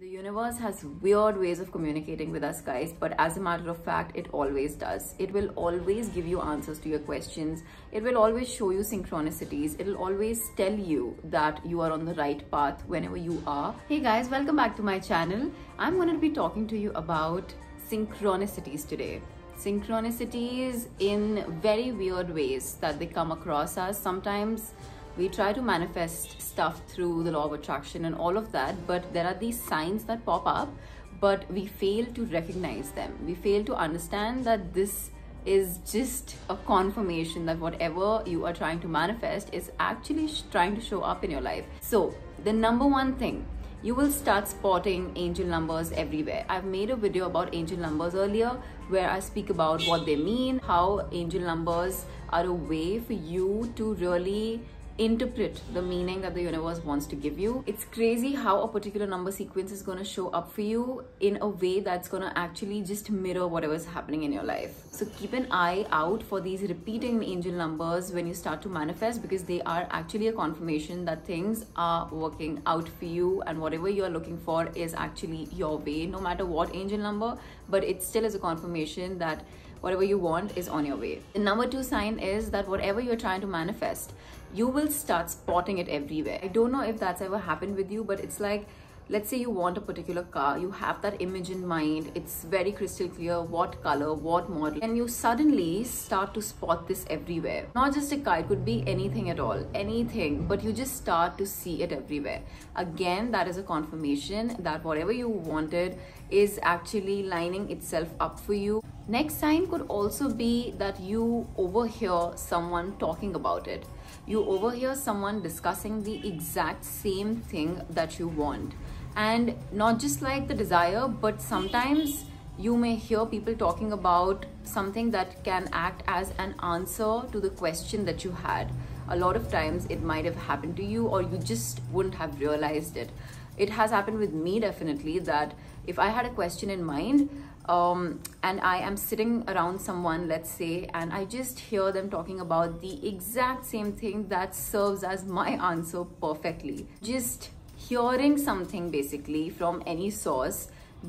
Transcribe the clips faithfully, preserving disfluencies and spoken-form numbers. The universe has weird ways of communicating with us, guys, but as a matter of fact, it always does. It will always give you answers to your questions. It will always show you synchronicities. It will always tell you that you are on the right path whenever you are. Hey guys, welcome back to my channel. I'm going to be talking to you about synchronicities today. Synchronicities in very weird ways that they come across us. Sometimes we try to manifest stuff through the law of attraction and all of that, but there are these signs that pop up, but we fail to recognize them. We fail to understand that this is just a confirmation that whatever you are trying to manifest is actually trying to show up in your life. So the number one thing, you will start spotting angel numbers everywhere. I've made a video about angel numbers earlier where I speak about what they mean, how angel numbers are a way for you to really interpret the meaning that the universe wants to give you. It's crazy how a particular number sequence is going to show up for you in a way that's going to actually just mirror whatever's happening in your life. So keep an eye out for these repeating angel numbers when you start to manifest, because they are actually a confirmation that things are working out for you and whatever you're looking for is actually your way, no matter what angel number, but it still is a confirmation that whatever you want is on your way. The number two sign is that whatever you're trying to manifest, you will start spotting it everywhere. I don't know if that's ever happened with you, but it's like, let's say you want a particular car, you have that image in mind, it's very crystal clear what color, what model, and you suddenly start to spot this everywhere. Not just a car, it could be anything at all, anything, but you just start to see it everywhere. Again, that is a confirmation that whatever you wanted is actually lining itself up for you. Next sign could also be that you overhear someone talking about it. You overhear someone discussing the exact same thing that you want. And not just like the desire, but sometimes you may hear people talking about something that can act as an answer to the question that you had. A lot of times it might have happened to you or you just wouldn't have realized it. It has happened with me definitely, that if I had a question in mind, Um, and I am sitting around someone, let's say, and I just hear them talking about the exact same thing that serves as my answer perfectly. Just hearing something basically from any source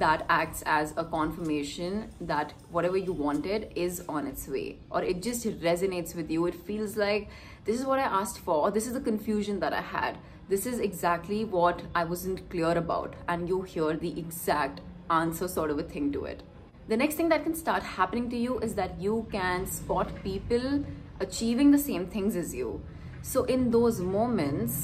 that acts as a confirmation that whatever you wanted is on its way, or it just resonates with you. It feels like this is what I asked for, or this is the confusion that I had. This is exactly what I wasn't clear about, and you hear the exact answer sort of a thing to it. The next thing that can start happening to you is that you can spot people achieving the same things as you. So in those moments,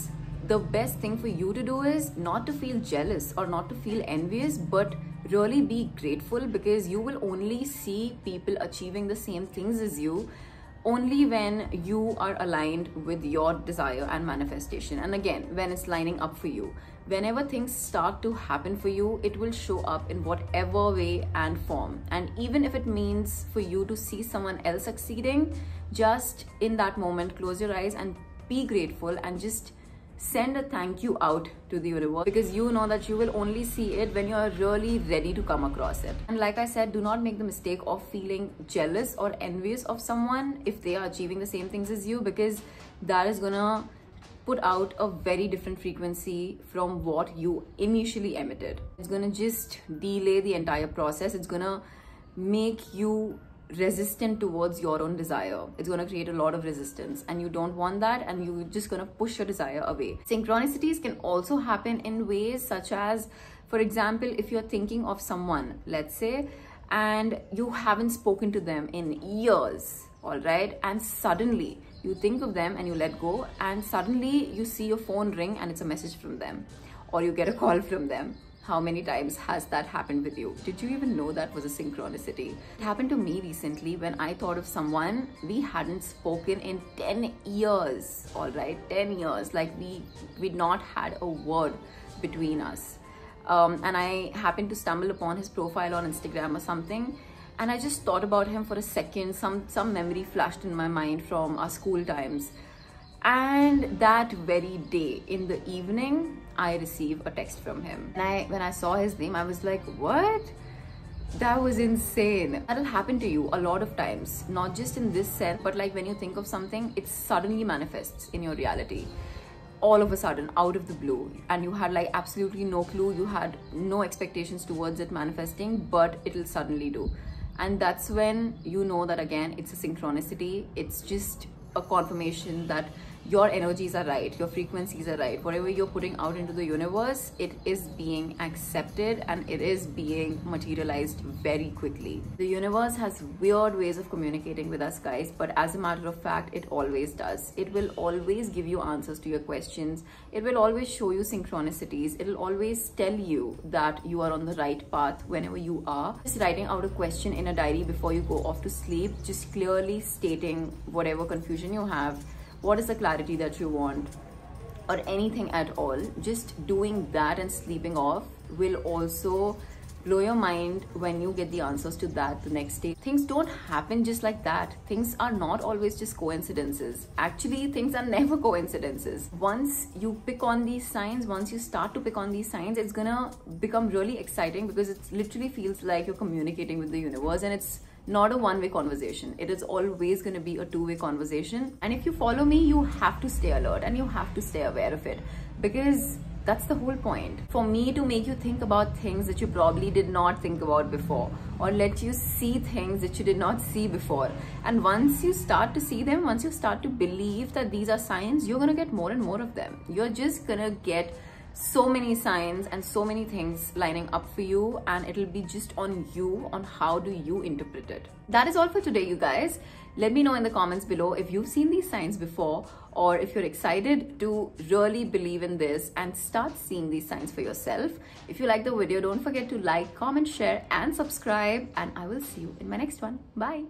the best thing for you to do is not to feel jealous or not to feel envious, but really be grateful, because you will only see people achieving the same things as you only when you are aligned with your desire and manifestation. And again, when it's lining up for you. Whenever things start to happen for you, it will show up in whatever way and form. And even if it means for you to see someone else succeeding, just in that moment, close your eyes and be grateful and just send a thank you out to the universe, because you know that you will only see it when you are really ready to come across it. And like I said, do not make the mistake of feeling jealous or envious of someone if they are achieving the same things as you, because that is gonna put out a very different frequency from what you initially emitted. It's gonna just delay the entire process. It's gonna make you resistant towards your own desire. It's going to create a lot of resistance, and you don't want that, and you're just going to push your desire away. Synchronicities can also happen in ways such as, for example, if you're thinking of someone, let's say, and you haven't spoken to them in years, all right, and suddenly you think of them and you let go, and suddenly you see your phone ring and it's a message from them, or you get a call from them. How many times has that happened with you? Did you even know that was a synchronicity? It happened to me recently when I thought of someone. We hadn't spoken in ten years, all right? ten years, like we, we'd not had a word between us. Um, and I happened to stumble upon his profile on Instagram or something. And I just thought about him for a second. Some, some memory flashed in my mind from our school times. And that very day in the evening, I received a text from him. And I, when I saw his name, I was like, what? That was insane. That'll happen to you a lot of times, not just in this sense, but like when you think of something, it suddenly manifests in your reality. all of a sudden, out of the blue, and you had like absolutely no clue, you had no expectations towards it manifesting, but it'll suddenly do. And that's when you know that again, it's a synchronicity. It's just a confirmation that your energies are right, your frequencies are right. Whatever you're putting out into the universe, it is being accepted and it is being materialized very quickly. The universe has weird ways of communicating with us, guys, but as a matter of fact, it always does. It will always give you answers to your questions. It will always show you synchronicities. It'll always tell you that you are on the right path whenever you are. Just writing out a question in a diary before you go off to sleep, just clearly stating whatever confusion you have, what is the clarity that you want, or anything at all. Just doing that and sleeping off will also blow your mind when you get the answers to that the next day. Things don't happen just like that. Things are not always just coincidences. Actually, things are never coincidences. Once you pick on these signs, once you start to pick on these signs, it's gonna become really exciting, because it literally feels like you're communicating with the universe, and it's not a one-way conversation. It is always going to be a two-way conversation. And if you follow me, you have to stay alert and you have to stay aware of it, because that's the whole point. For me to make you think about things that you probably did not think about before, or let you see things that you did not see before. And once you start to see them, once you start to believe that these are signs, you're going to get more and more of them. You're just going to get so many signs and so many things lining up for you, and it'll be just on you on how do you interpret it. That is all for today, you guys. Let me know in the comments below if you've seen these signs before, or if you're excited to really believe in this and start seeing these signs for yourself. If you like the video, don't forget to like, comment, share and subscribe, and I will see you in my next one. Bye.